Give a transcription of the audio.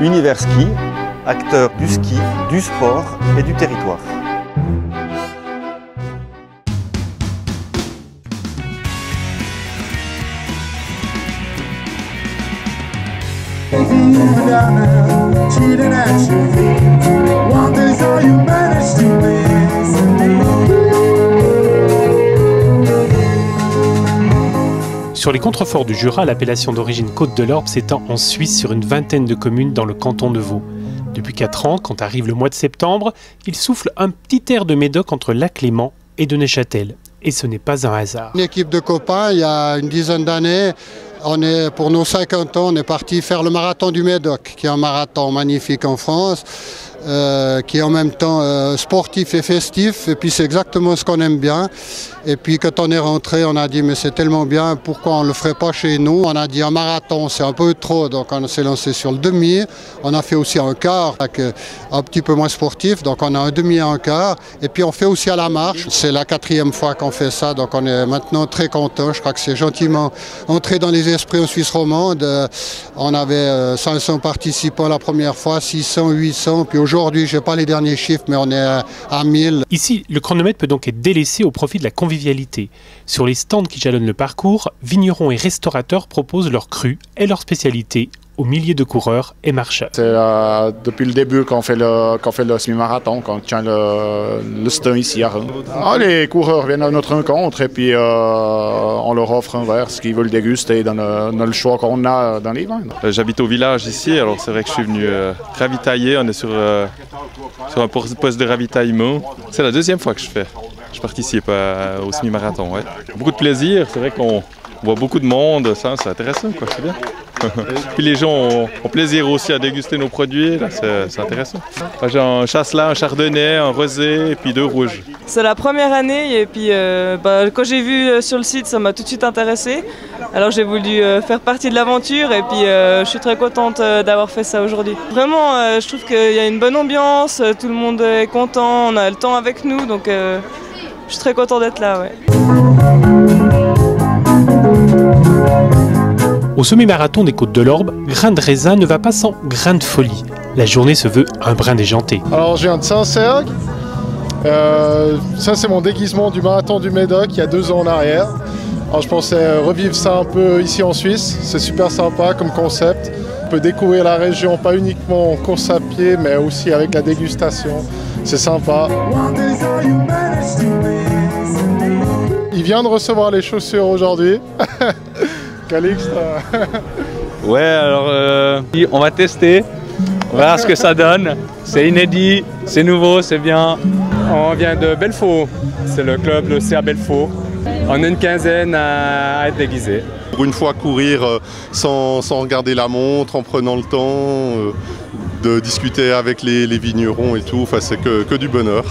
Univers Ski, acteur du ski, du sport et du territoire. Sur les contreforts du Jura, l'appellation d'origine Côtes de l'Orbe s'étend en Suisse sur une vingtaine de communes dans le canton de Vaud. Depuis 4 ans, quand arrive le mois de septembre, il souffle un petit air de Médoc entre lac Léman et de Neuchâtel. Et ce n'est pas un hasard. Une équipe de copains, il y a une dizaine d'années, pour nos 50 ans, on est parti faire le marathon du Médoc, qui est un marathon magnifique en France, qui est en même temps sportif et festif, et puis c'est exactement ce qu'on aime bien. Et puis quand on est rentré, on a dit mais c'est tellement bien, pourquoi on ne le ferait pas chez nous? On a dit un marathon c'est un peu trop, donc on s'est lancé sur le demi, on a fait aussi un quart, un petit peu moins sportif, donc on a un demi et un quart, et puis on fait aussi à la marche. C'est la 4e fois qu'on fait ça, donc on est maintenant très content. Je crois que c'est gentiment entré dans les esprits en Suisse romande. On avait 500 participants la première fois, 600, 800, puis aujourd'hui, je n'ai pas les derniers chiffres, mais on est à 1000. Ici, le chronomètre peut donc être délaissé au profit de la convivialité. Sur les stands qui jalonnent le parcours, vignerons et restaurateurs proposent leurs crus et leurs spécialités aux milliers de coureurs et marcheurs. C'est depuis le début qu'on fait le semi-marathon, qu'on tient le stand ici à Rhin. Les coureurs viennent à notre rencontre et puis on leur offre un verre, ce qu'ils veulent déguster dans le choix qu'on a dans les vins. J'habite au village ici, alors c'est vrai que je suis venu ravitailler. On est sur un poste de ravitaillement. C'est la 2e fois que je fais. Je participe au semi-marathon. Ouais. Beaucoup de plaisir, c'est vrai qu'on voit beaucoup de monde, c'est intéressant, c'est bien. Puis les gens ont plaisir aussi à déguster nos produits, c'est intéressant. J'ai un Chasselas, un Chardonnay, un rosé et puis 2 rouges. C'est la première année et puis quand j'ai vu sur le site, ça m'a tout de suite intéressée. Alors j'ai voulu faire partie de l'aventure et puis je suis très contente d'avoir fait ça aujourd'hui. Vraiment, je trouve qu'il y a une bonne ambiance, tout le monde est content, on a le temps avec nous, donc je suis très contente d'être là. Ouais. Au semi-marathon des Côtes de l'Orbe, grain de raisin ne va pas sans grain de folie. La journée se veut un brin déjanté. Alors je viens de Saint-Serge, ça c'est mon déguisement du marathon du Médoc il y a 2 ans en arrière. Alors je pensais revivre ça un peu ici en Suisse, c'est super sympa comme concept. On peut découvrir la région pas uniquement en course à pied mais aussi avec la dégustation, c'est sympa. Il vient de recevoir les chaussures aujourd'hui. Calixte. Ouais, alors on va tester, on va voir ce que ça donne. C'est inédit, c'est nouveau, c'est bien. On vient de Belfaux, c'est le club, le CA Belfaux. On est une quinzaine à être déguisés. Pour une fois courir sans regarder la montre, en prenant le temps de discuter avec les vignerons et tout, enfin c'est que du bonheur.